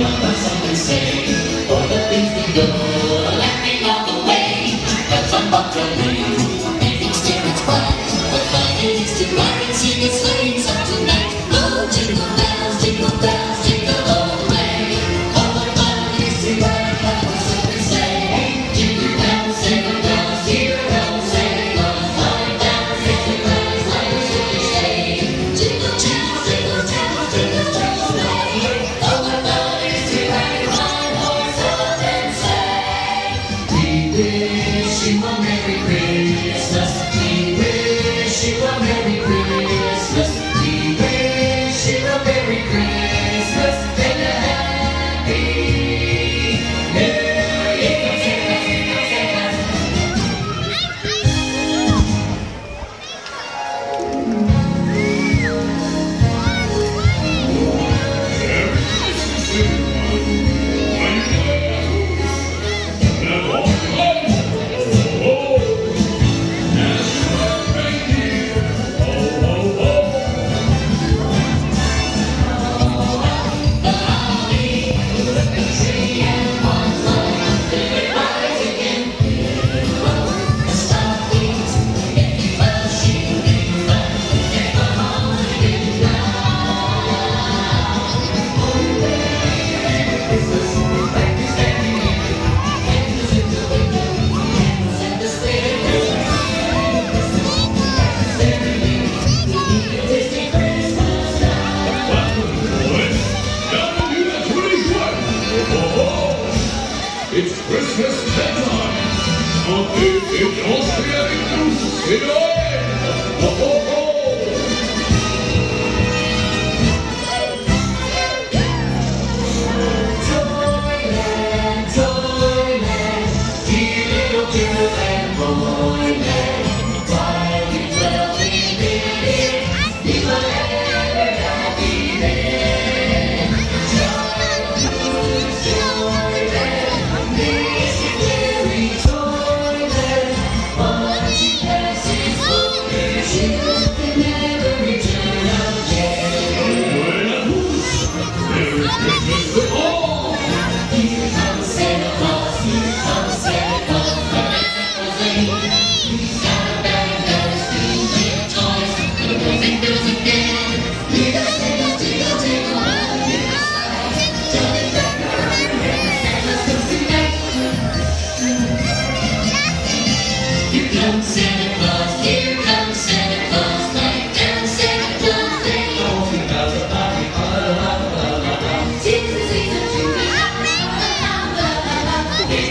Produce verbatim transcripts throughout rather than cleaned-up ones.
you want to something to say, all the things we do are laughing all the way. But from what you mean, everything's different, but the fun is to ride and sing and sway until tonight. Oh, jingle bells, jingle bells, jingle all the way. All the fun is to ride and have a something to say. Jingle bells, jingle bells, jingle bells, jingle bells, jingle bells, jingle bells, like a sugar shade. Jingle bells, jingle bells, jingle bells, jingle bells. All the fun is to ride and ride or something to say. We wish you a Merry Christmas. We wish you a Merry Christmas. We wish you a Merry Christmas and a Happy New It's Christmas bedtime. On the Austrian goose in Ireland. Ho ho ho! Toyland, Toyland, dear little girl and boyland. While you dwell in it, you will ever happy land. Toyland, Toyland.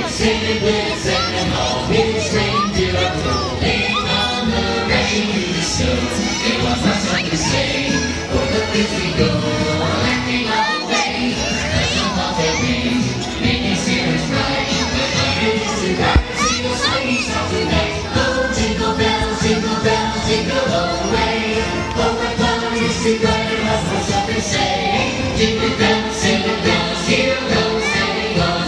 Singing with Santa Claus, his reindeer are rolling on the rainy snow. It was not something to say, for the things we go are laughing all the way. The song of the rain, making spirits bright. The fun is to rock and sing a song each night tonight. Oh, jingle bells, jingle bells, jingle all the way. Oh, the fun is to ride and have a song to say. Jingle bells, jingle bells, here goes Santa Claus.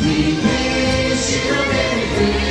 We wish you a Merry Christmas.